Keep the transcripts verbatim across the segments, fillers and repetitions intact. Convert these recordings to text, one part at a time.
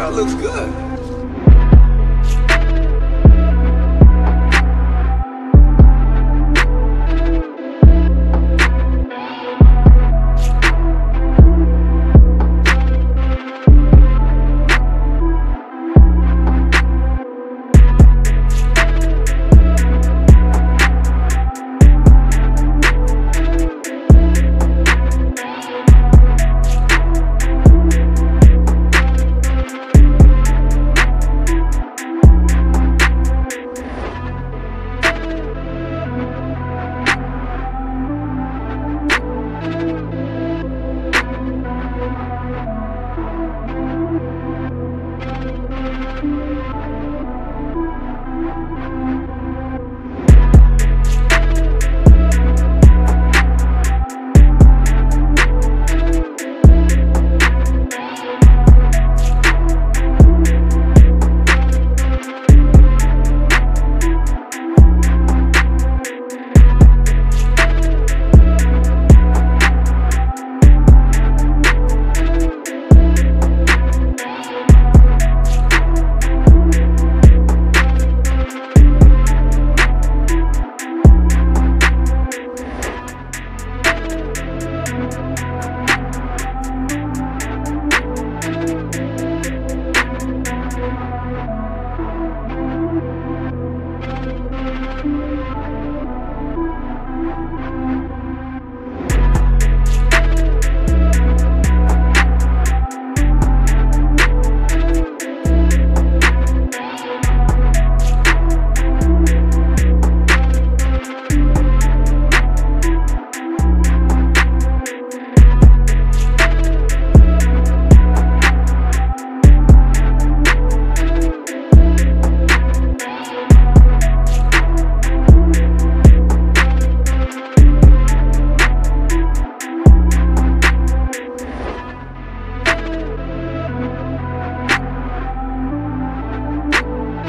girl looks good.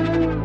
We'll be right back.